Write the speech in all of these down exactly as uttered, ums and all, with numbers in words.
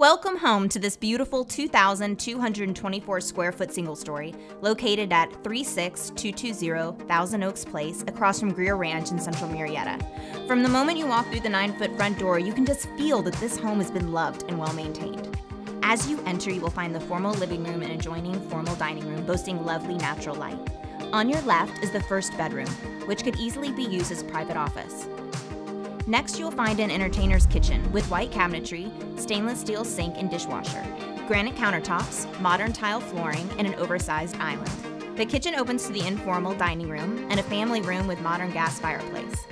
Welcome home to this beautiful two thousand two hundred twenty-four square foot single story located at three six two two zero Thousand Oaks Place across from Greer Ranch in central Murrieta. From the moment you walk through the nine foot front door, you can just feel that this home has been loved and well maintained. As you enter, you will find the formal living room and adjoining formal dining room boasting lovely natural light. On your left is the first bedroom, which could easily be used as private office. Next, you'll find an entertainer's kitchen with white cabinetry, stainless steel sink and dishwasher, granite countertops, modern tile flooring, and an oversized island. The kitchen opens to the informal dining room and a family room with modern gas fireplace.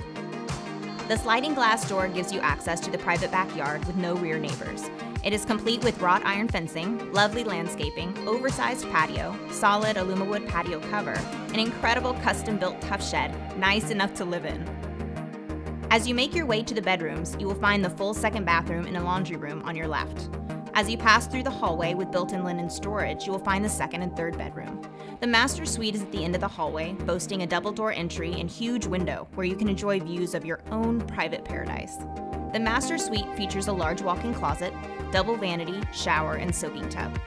The sliding glass door gives you access to the private backyard with no rear neighbors. It is complete with wrought iron fencing, lovely landscaping, oversized patio, solid Alumawood patio cover, an incredible custom-built Tuff Shed, nice enough to live in. As you make your way to the bedrooms, you will find the full second bathroom and a laundry room on your left. As you pass through the hallway with built-in linen storage, you will find the second and third bedroom. The master suite is at the end of the hallway, boasting a double-door entry and huge window where you can enjoy views of your own private paradise. The master suite features a large walk-in closet, double vanity, shower, and soaking tub.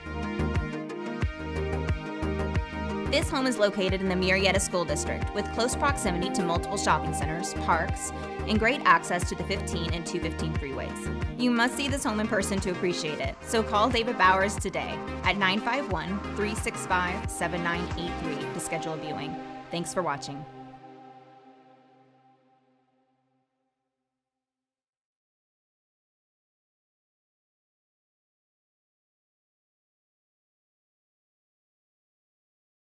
This home is located in the Murrieta School District with close proximity to multiple shopping centers, parks, and great access to the fifteen and two fifteen freeways. You must see this home in person to appreciate it, so call David Bowers today at nine five one, three six five, seven nine eight three to schedule a viewing. Thanks for watching.